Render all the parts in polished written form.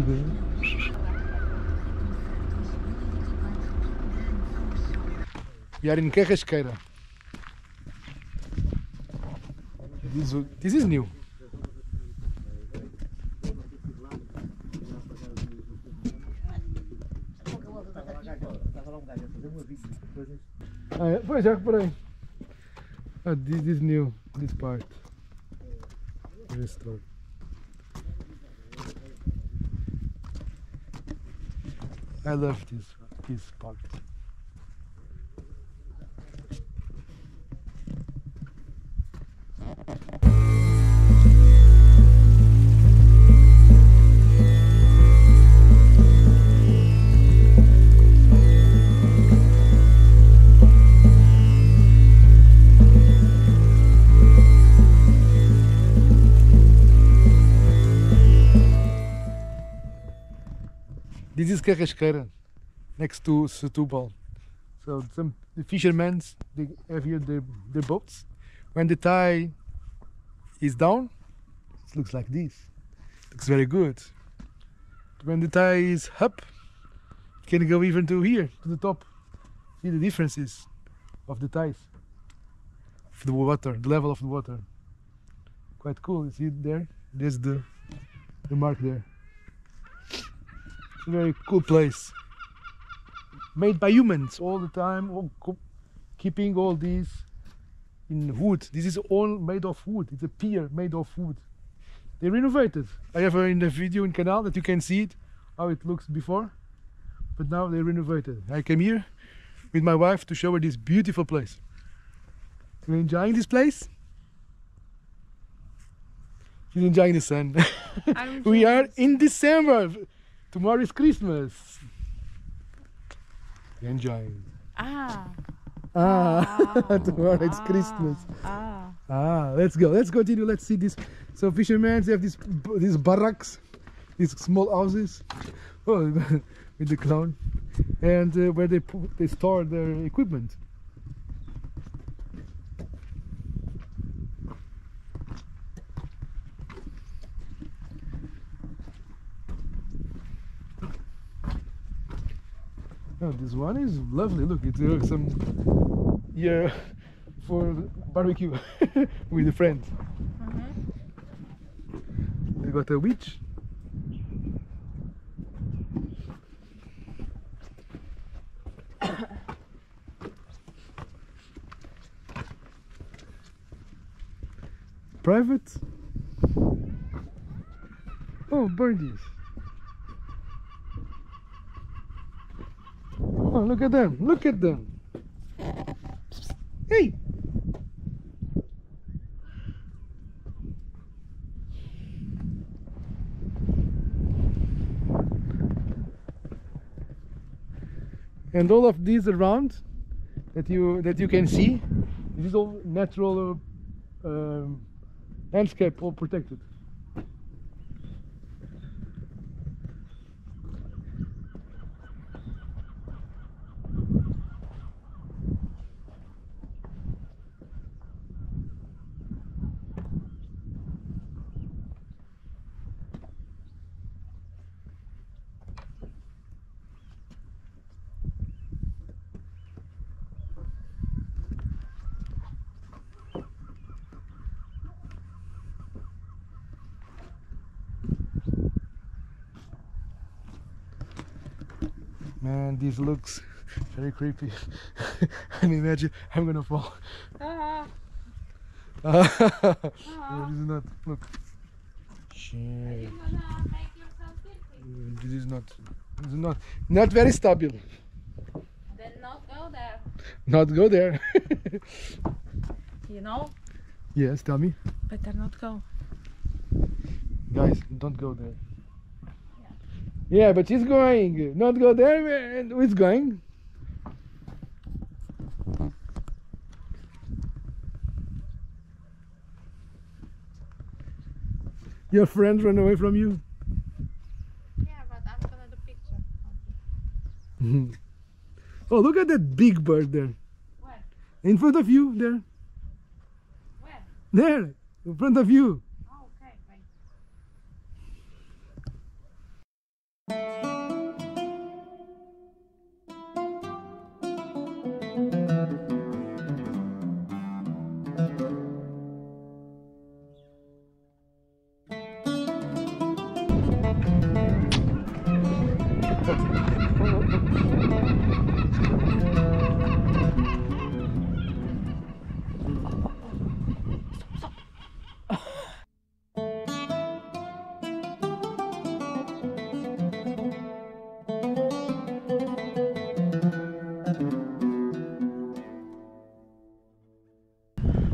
bem. Yarinca Riscoira. This is new. Pois já reparei. This is new, this part. Restore. I love this part. This is Carrasqueira, next to Setúbal. So the fishermen, they have here their boats. When the tide is down, it looks like this. It looks very good. When the tide is up, it can go even to here, to the top. See the differences of the tides, of the water, the level of the water. Quite cool, you see it there? There's the mark there. It's a very cool place, made by humans all the time, keeping all these in wood. This is all made of wood. It's a pier made of wood. They renovated. I have in the video in canal that you can see it, how it looks before, but now they renovated. I came here with my wife to show her this beautiful place. You're enjoying this place? She's enjoying the sun. We are in December. Tomorrow is Christmas. Enjoy. Tomorrow it's Christmas. Let's go. Let's continue. Let's see this. So fishermen, they have these barracks, these small houses, with the clown, and where they store their equipment. Oh, this one is lovely. Look, it's some yeah for barbecue with a friend. We got a witch. Private. Oh, birdies. Oh, look at them! Look at them! Hey! And all of these around that you can see, this is all natural landscape, all protected. Man, this looks very creepy. I imagine I'm gonna fall. No, this is not. Look. Shit. This is not very stable. Then not go there. Not go there. You know? Yes, tell me. Better not go. Guys, don't go there. Yeah, but she's going. Not go there, and who's going? Your friend ran away from you? Yeah, but I'm gonna do picture. Oh, look at that big bird there. Where? In front of you, there. Where? There, in front of you.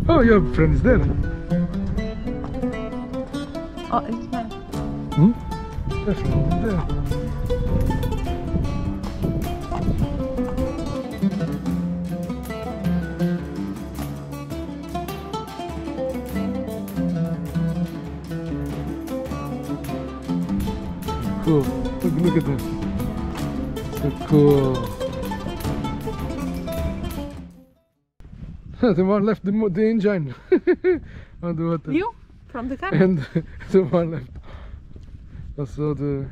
Oh, you have friends there? Oh, it's mine. Hmm? There's one there. Cool. Look at this. So cool. Someone left the engine on the water. You? From the car? And someone left also the...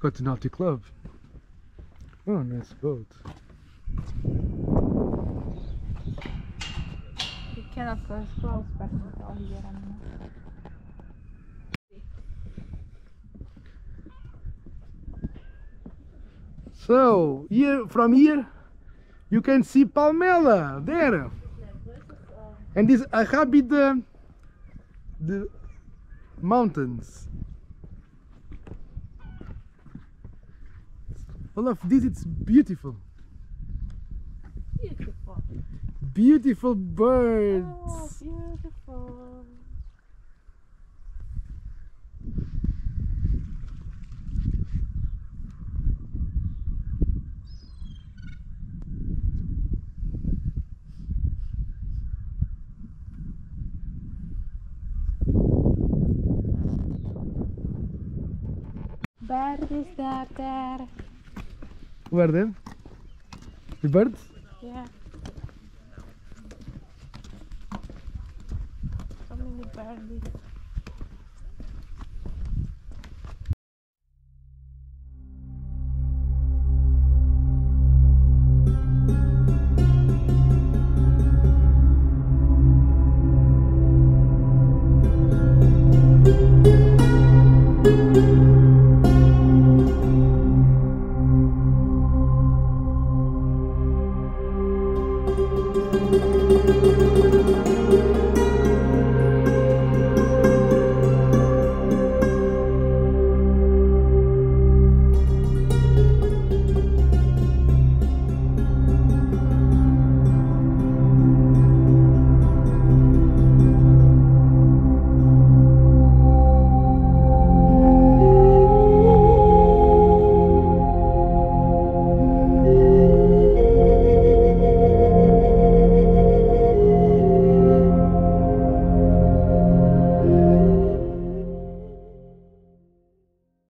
Got the Nauti Club. Oh, nice boat. You cannot go close back with all the animals. So, here, from here, you can see Palmela, there! And this Arrábida, the mountains. All of this, it's beautiful. Beautiful. Beautiful birds. Oh, beautiful. Bird is there. Who are them? The birds? Yeah. So many birds.